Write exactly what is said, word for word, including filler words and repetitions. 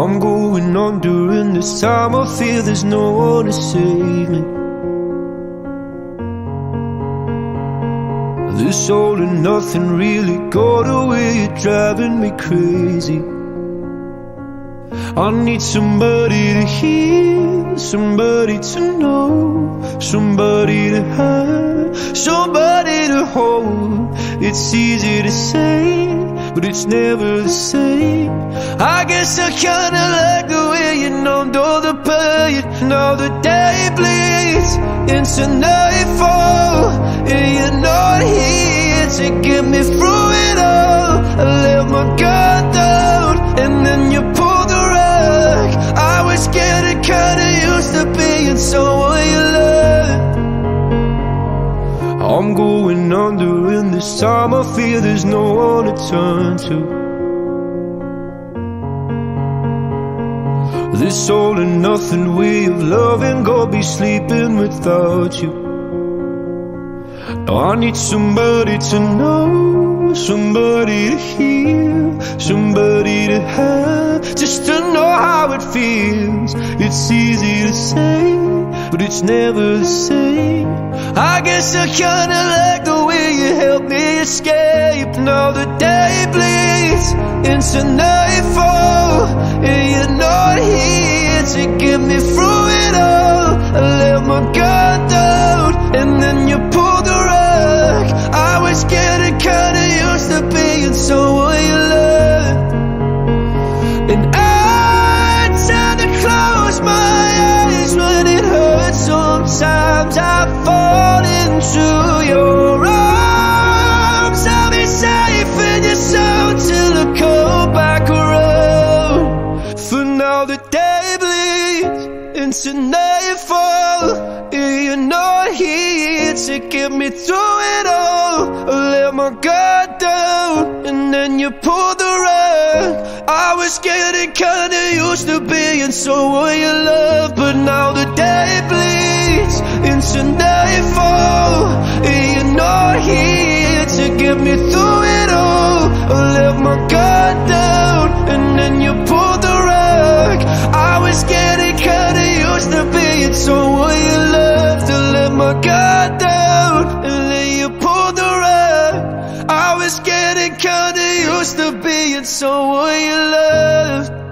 I'm going under, and this time I fear there's no one to save me. This all or nothing really got away, you're driving me crazy. I need somebody to hear, somebody to know, somebody to have, somebody to hold. It's easy to say, but it's never the same. I guess I kinda like the way you numbed all the pain. Now the day bleeds into nightfall, and you're not here to get me through it all. I let my guard down, and then you pulled the rug. I was getting kinda used to being someone you love. I'm going under, and this time I fear there's no one to turn to. This all or nothing way of loving, gonna be sleeping without you. Now I need somebody to know, somebody to hear, somebody to have, just to know how it feels. It's easy to say, but it's never the same. I guess I kinda like the way you helped me escape. Now the day bleeds into nightfall, and you're not here to get me through it all. I let my guard down, and then you pulled the rug. I was getting kinda used to being someone you loved, and I tried to close my eyes when it hurts. Sometimes I fall into your arms. I'll be safe in your soul till I come back around. For now the day bleeds into nightfall, and you're not here to get me through it all. I let my guard down, and then you pulled the rug. I was getting kinda used to being someone you love, but now the day bleeds into nightfall, and you're not here to get me through it all. I let my guard down, and then you pulled the rug. I was getting kinda used to being someone you loved. I let my guard down, and then you pulled the rug. I was getting kinda used to being someone you loved.